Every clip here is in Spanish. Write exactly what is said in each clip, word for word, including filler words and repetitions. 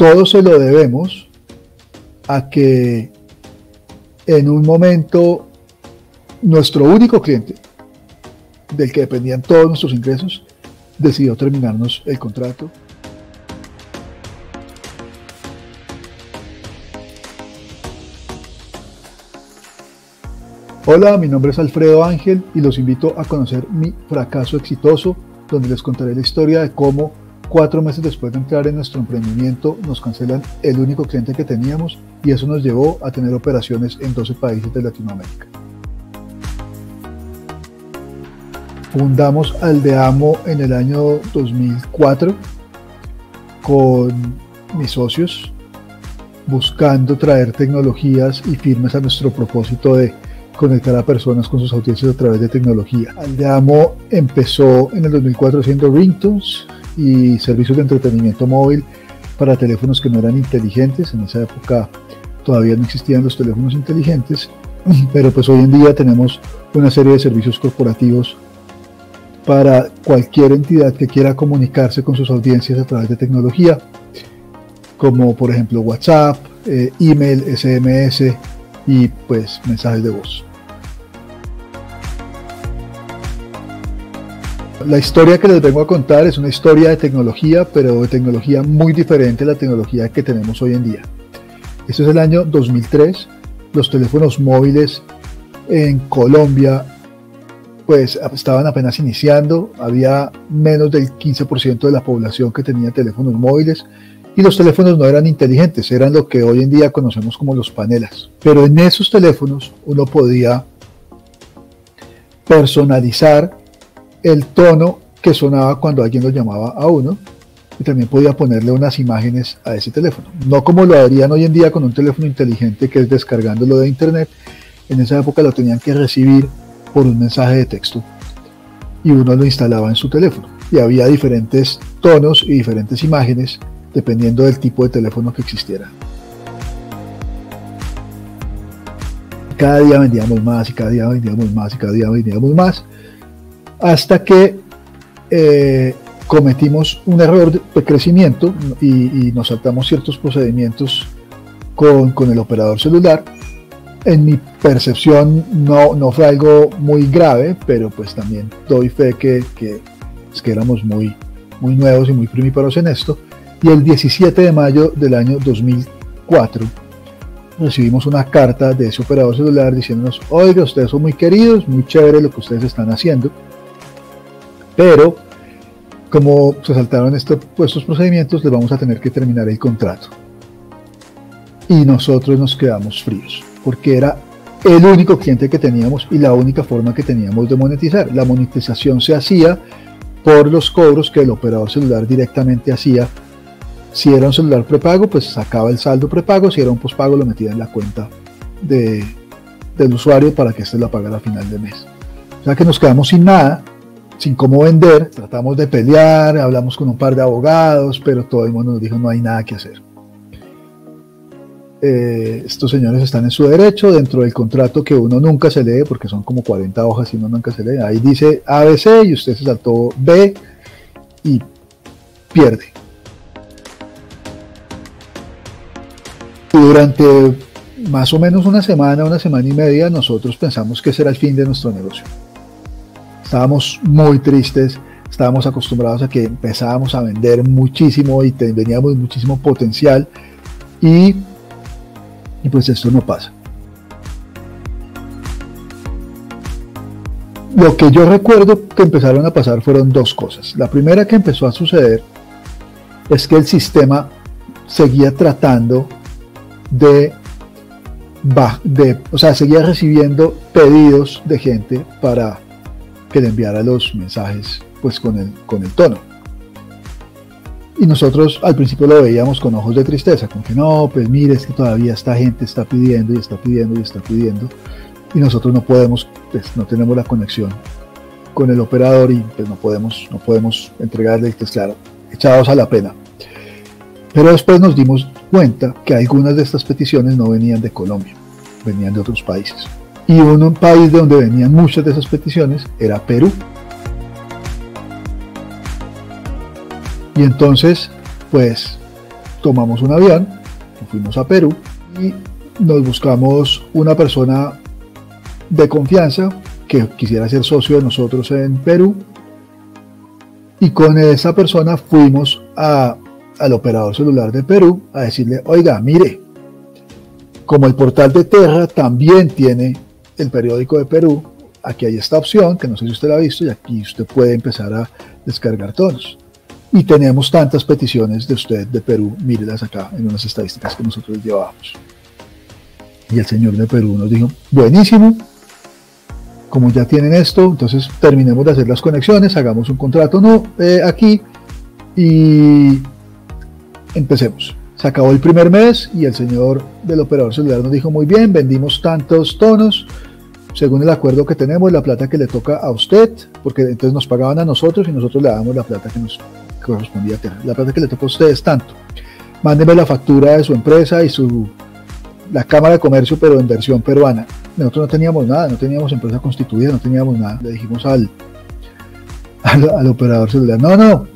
Todo se lo debemos a que en un momento nuestro único cliente, del que dependían todos nuestros ingresos, decidió terminarnos el contrato. Hola, mi nombre es Alfredo Ángel y los invito a conocer mi fracaso exitoso, donde les contaré la historia de cómo cuatro meses después de entrar en nuestro emprendimiento nos cancelan el único cliente que teníamos y eso nos llevó a tener operaciones en doce países de Latinoamérica. Fundamos Aldeamo en el año dos mil cuatro con mis socios, buscando traer tecnologías y firmes a nuestro propósito de conectar a personas con sus audiencias a través de tecnología. Aldeamo empezó en el dos mil cuatro haciendo ringtones y servicios de entretenimiento móvil para teléfonos que no eran inteligentes. En esa época todavía no existían los teléfonos inteligentes, pero pues hoy en día tenemos una serie de servicios corporativos para cualquier entidad que quiera comunicarse con sus audiencias a través de tecnología, como por ejemplo WhatsApp, eh, email, S M S y pues mensajes de voz. La historia que les vengo a contar es una historia de tecnología, pero de tecnología muy diferente a la tecnología que tenemos hoy en día. Este es el año dos mil tres. Los teléfonos móviles en Colombia pues estaban apenas iniciando. Había menos del quince por ciento de la población que tenía teléfonos móviles y los teléfonos no eran inteligentes, eran lo que hoy en día conocemos como los panelas. Pero en esos teléfonos uno podía personalizar el tono que sonaba cuando alguien lo llamaba a uno y también podía ponerle unas imágenes a ese teléfono, no como lo harían hoy en día con un teléfono inteligente, que es descargándolo de internet. En esa época lo tenían que recibir por un mensaje de texto y uno lo instalaba en su teléfono y había diferentes tonos y diferentes imágenes dependiendo del tipo de teléfono que existiera. Cada día vendíamos más y cada día vendíamos más y cada día vendíamos más hasta que eh, cometimos un error de crecimiento y, y nos saltamos ciertos procedimientos con, con el operador celular. En mi percepción no, no fue algo muy grave, pero pues también doy fe que, que, es que éramos muy, muy nuevos y muy primíparos en esto. Y el diecisiete de mayo del año dos mil cuatro recibimos una carta de ese operador celular diciéndonos: oiga, ustedes son muy queridos, muy chévere lo que ustedes están haciendo, pero como se saltaron estos, estos procedimientos, les vamos a tener que terminar el contrato. Y nosotros nos quedamos fríos, porque era el único cliente que teníamos y la única forma que teníamos de monetizar. La monetización se hacía por los cobros que el operador celular directamente hacía. Si era un celular prepago, pues sacaba el saldo prepago; si era un pospago, lo metía en la cuenta de, del usuario para que éste la pagara a final de mes. O sea que nos quedamos sin nada, sin cómo vender. Tratamos de pelear, hablamos con un par de abogados, pero todo el mundo nos dijo: no hay nada que hacer. Eh, estos señores están en su derecho. Dentro del contrato, que uno nunca se lee, porque son como cuarenta hojas y uno nunca se lee, ahí dice A B C y usted se saltó B y pierde. Y durante más o menos una semana, una semana y media, nosotros pensamos que ese era el fin de nuestro negocio. Estábamos muy tristes, estábamos acostumbrados a que empezábamos a vender muchísimo y teníamos muchísimo potencial y, y pues esto no pasa. Lo que yo recuerdo que empezaron a pasar fueron dos cosas. La primera que empezó a suceder es que el sistema seguía tratando de, de o sea, seguía recibiendo pedidos de gente para que le enviara los mensajes pues con el, con el tono. Y nosotros al principio lo veíamos con ojos de tristeza, con que no, pues mire, es que todavía esta gente está pidiendo y está pidiendo y está pidiendo y nosotros no podemos, pues no tenemos la conexión con el operador y pues no podemos, no podemos entregarle, pues claro, echados a la pena. Pero después nos dimos cuenta que algunas de estas peticiones no venían de Colombia, venían de otros países. Y un país de donde venían muchas de esas peticiones era Perú. Y entonces, pues, tomamos un avión, nos fuimos a Perú y nos buscamos una persona de confianza que quisiera ser socio de nosotros en Perú, y con esa persona fuimos a, al operador celular de Perú a decirle: oiga, mire, como el portal de Terra también tiene el periódico de Perú, aquí hay esta opción, que no sé si usted la ha visto, y aquí usted puede empezar a descargar tonos. Y tenemos tantas peticiones de usted de Perú, mírelas acá en unas estadísticas que nosotros llevábamos. Y el señor de Perú nos dijo: buenísimo, como ya tienen esto, entonces terminemos de hacer las conexiones, hagamos un contrato no eh, aquí y empecemos. Se acabó el primer mes y el señor del operador celular nos dijo: muy bien, vendimos tantos tonos, según el acuerdo que tenemos, la plata que le toca a usted, porque entonces nos pagaban a nosotros y nosotros le dábamos la plata que nos correspondía a tener. La plata que le toca a ustedes tanto. Mándeme la factura de su empresa y su la Cámara de Comercio, pero en versión peruana. Nosotros no teníamos nada, no teníamos empresa constituida, no teníamos nada. Le dijimos al, al, al operador celular: no, no,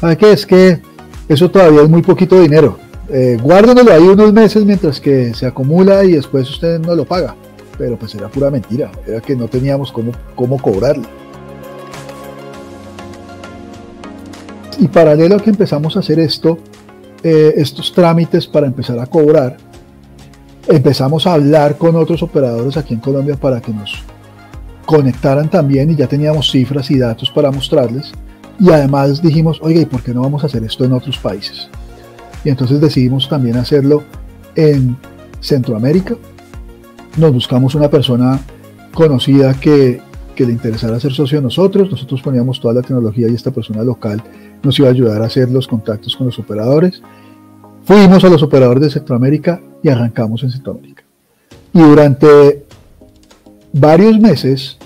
¿sabe qué? Es que eso todavía es muy poquito dinero. Eh, guárdenlo ahí unos meses mientras que se acumula y después usted no lo paga. Pero pues era pura mentira, era que no teníamos cómo, cómo cobrarle. Y paralelo a que empezamos a hacer esto, eh, estos trámites para empezar a cobrar, empezamos a hablar con otros operadores aquí en Colombia para que nos conectaran también, y ya teníamos cifras y datos para mostrarles. Y además dijimos: oiga, ¿y por qué no vamos a hacer esto en otros países? Y entonces decidimos también hacerlo en Centroamérica. Nos buscamos una persona conocida que, que le interesara ser socio de nosotros. Nosotros poníamos toda la tecnología y esta persona local nos iba a ayudar a hacer los contactos con los operadores. Fuimos a los operadores de Centroamérica y arrancamos en Centroamérica. Y durante varios meses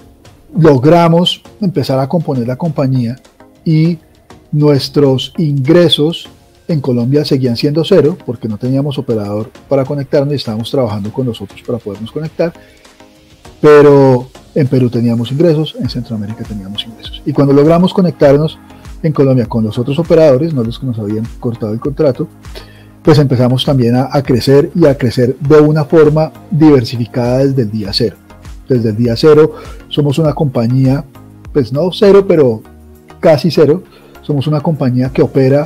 logramos empezar a componer la compañía, y nuestros ingresos en Colombia seguían siendo cero porque no teníamos operador para conectarnos y estábamos trabajando con nosotros para podernos conectar, pero en Perú teníamos ingresos, en Centroamérica teníamos ingresos. Y cuando logramos conectarnos en Colombia con los otros operadores, no los que nos habían cortado el contrato, pues empezamos también a, a crecer, y a crecer de una forma diversificada desde el día cero. Desde el día cero somos una compañía, pues no cero, pero casi cero, somos una compañía que opera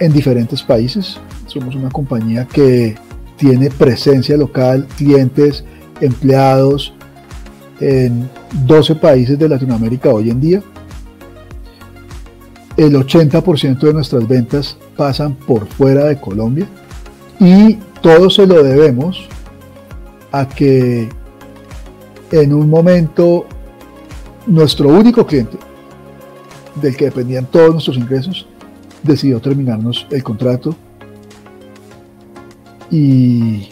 en diferentes países. Somos una compañía que tiene presencia local, clientes, empleados en doce países de Latinoamérica hoy en día. El ochenta por ciento de nuestras ventas pasan por fuera de Colombia, y todo se lo debemos a que en un momento nuestro único cliente, del que dependían todos nuestros ingresos, decidió terminarnos el contrato, y,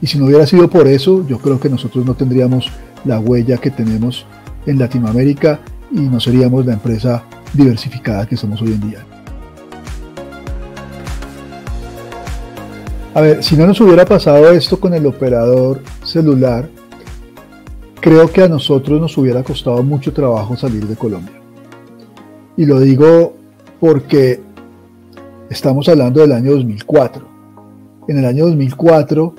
y si no hubiera sido por eso, yo creo que nosotros no tendríamos la huella que tenemos en Latinoamérica y no seríamos la empresa diversificada que somos hoy en día. A ver, si no nos hubiera pasado esto con el operador celular, creo que a nosotros nos hubiera costado mucho trabajo salir de Colombia. Y lo digo porque estamos hablando del año dos mil cuatro. En el año dos mil cuatro,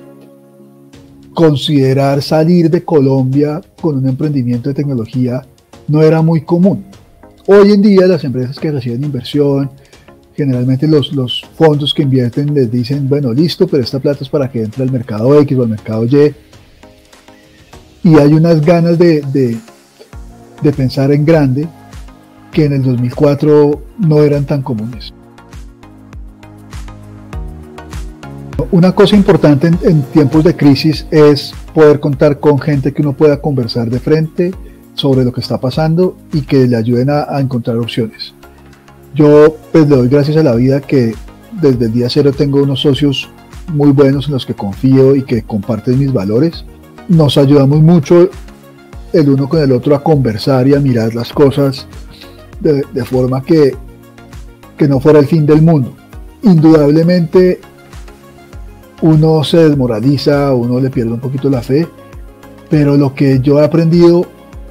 considerar salir de Colombia con un emprendimiento de tecnología no era muy común. Hoy en día las empresas que reciben inversión, generalmente los, los fondos que invierten les dicen: bueno, listo, pero esta plata es para que entre al mercado X o al mercado Y. Y hay unas ganas de, de, de pensar en grande que en el dos mil cuatro no eran tan comunes. Una cosa importante en, en tiempos de crisis es poder contar con gente que uno pueda conversar de frente sobre lo que está pasando y que le ayuden a, a encontrar opciones. Yo pues le doy gracias a la vida que desde el día cero tengo unos socios muy buenos en los que confío y que comparten mis valores. Nos ayudamos mucho el uno con el otro a conversar y a mirar las cosas De, de forma que, que no fuera el fin del mundo. Indudablemente uno se desmoraliza, uno le pierde un poquito la fe, pero lo que yo he aprendido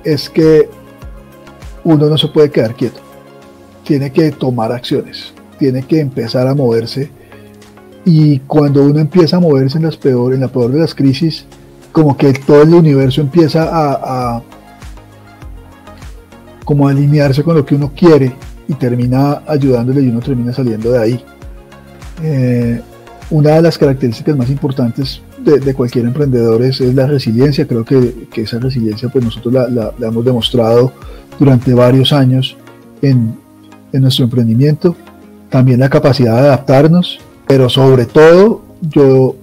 es que uno no se puede quedar quieto, tiene que tomar acciones, tiene que empezar a moverse y cuando uno empieza a moverse en, las peor, en la peor de las crisis, como que todo el universo empieza a, a como a alinearse con lo que uno quiere y termina ayudándole y uno termina saliendo de ahí. Eh, una de las características más importantes de, de cualquier emprendedor es, es la resiliencia. Creo que, que esa resiliencia pues nosotros la, la, la hemos demostrado durante varios años en, en nuestro emprendimiento. También la capacidad de adaptarnos, pero sobre todo yo,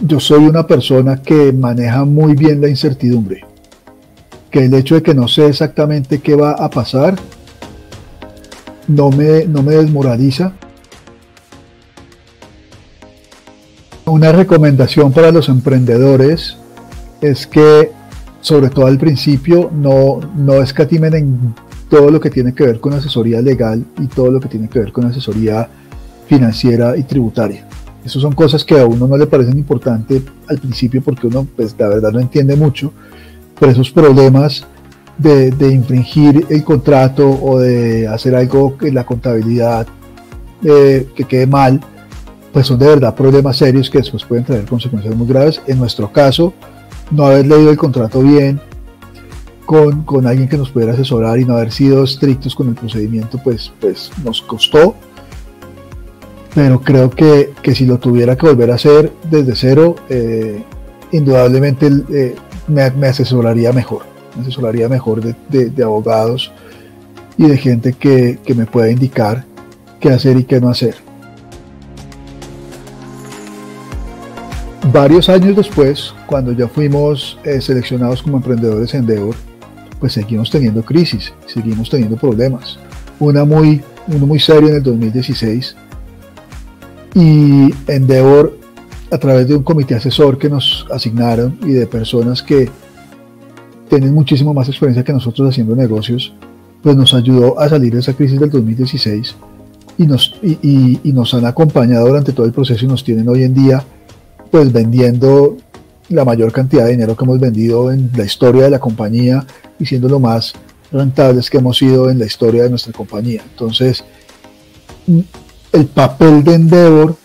yo soy una persona que maneja muy bien la incertidumbre, que el hecho de que no sé exactamente qué va a pasar no me, no me desmoraliza. Una recomendación para los emprendedores es que, sobre todo al principio, no, no escatimen en todo lo que tiene que ver con asesoría legal y todo lo que tiene que ver con asesoría financiera y tributaria. Esas son cosas que a uno no le parecen importantes al principio porque uno, pues, la verdad no entiende mucho, pero esos problemas de, de infringir el contrato o de hacer algo que la contabilidad eh, que quede mal, pues son de verdad problemas serios que después pueden traer consecuencias muy graves. En nuestro caso, no haber leído el contrato bien con, con alguien que nos pudiera asesorar y no haber sido estrictos con el procedimiento, pues, pues nos costó. Pero creo que, que si lo tuviera que volver a hacer desde cero, eh, indudablemente eh, me, me asesoraría mejor. Me asesoraría mejor de, de, de abogados y de gente que, que me pueda indicar qué hacer y qué no hacer. Varios años después, cuando ya fuimos eh, seleccionados como emprendedores en Endeavor, pues seguimos teniendo crisis, seguimos teniendo problemas. Una muy, uno muy serio en el dos mil dieciséis, y Endeavor, a través de un comité asesor que nos asignaron y de personas que tienen muchísimo más experiencia que nosotros haciendo negocios, pues nos ayudó a salir de esa crisis del dos mil dieciséis y nos, y, y, y nos han acompañado durante todo el proceso y nos tienen hoy en día pues vendiendo la mayor cantidad de dinero que hemos vendido en la historia de la compañía y siendo lo más rentables que hemos sido en la historia de nuestra compañía. Entonces, el papel de Endeavor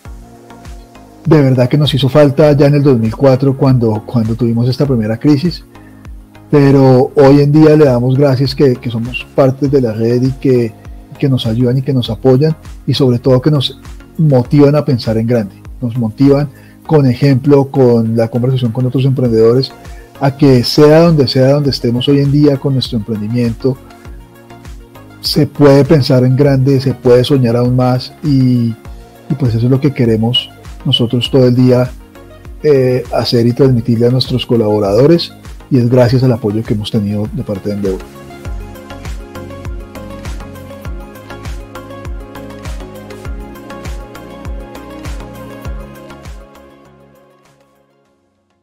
de verdad que nos hizo falta ya en el dos mil cuatro cuando, cuando tuvimos esta primera crisis, pero hoy en día le damos gracias que, que somos parte de la red y que, que nos ayudan y que nos apoyan y sobre todo que nos motivan a pensar en grande, nos motivan con ejemplo, con la conversación con otros emprendedores, a que sea donde sea donde estemos hoy en día con nuestro emprendimiento, se puede pensar en grande, se puede soñar aún más y, y pues eso es lo que queremos nosotros todo el día eh, hacer y transmitirle a nuestros colaboradores y es gracias al apoyo que hemos tenido de parte de Endeavor.